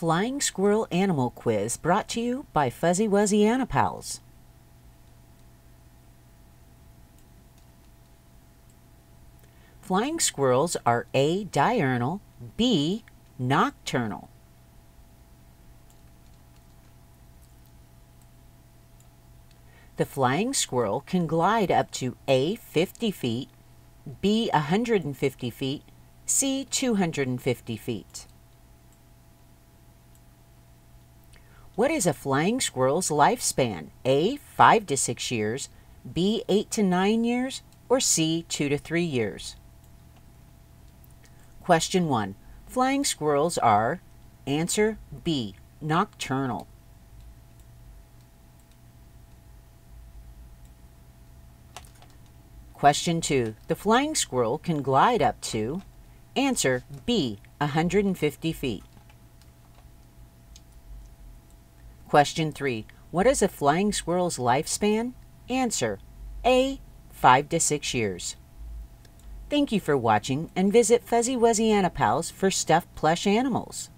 Flying Squirrel Animal Quiz brought to you by Fuzzy Wuzzy Anipals. Flying squirrels are A. diurnal, B. nocturnal. The flying squirrel can glide up to A. 50 feet, B. 150 feet, C. 250 feet. What is a flying squirrel's lifespan? A. 5 to 6 years, B. 8 to 9 years, or C. 2 to 3 years. Question 1. Flying squirrels are, answer B, nocturnal. Question 2. The flying squirrel can glide up to, answer B, 150 feet. Question 3. What is a flying squirrel's lifespan? Answer A, 5 to 6 years. Thank you for watching, and visit Fuzzy Wuzzy Anipals for stuffed plush animals.